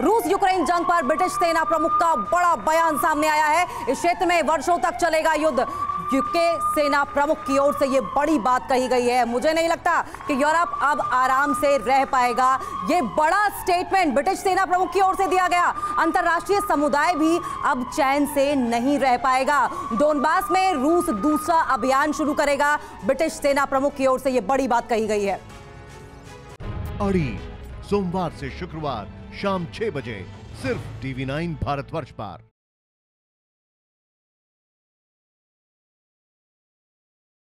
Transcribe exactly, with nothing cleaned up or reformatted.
रूस यूक्रेन जंग पर ब्रिटिश सेना प्रमुख का बड़ा बयान सामने आया है। इस क्षेत्र में वर्षों तक चलेगा युद्ध, यूके सेना प्रमुख की ओर से ये बड़ी बात कही गई है। मुझे नहीं लगता कि यूरोप अब आराम से रह पाएगा, ये बड़ा स्टेटमेंट ब्रिटिश सेना प्रमुख की ओर से दिया गया। अंतर्राष्ट्रीय समुदाय भी अब चैन से नहीं रह पाएगा। डोनबास में रूस दूसरा अभियान शुरू करेगा, ब्रिटिश सेना प्रमुख की ओर से ये बड़ी बात कही गई है। सोमवार से शुक्रवार शाम छह बजे सिर्फ टीवी नाइन भारतवर्ष पर।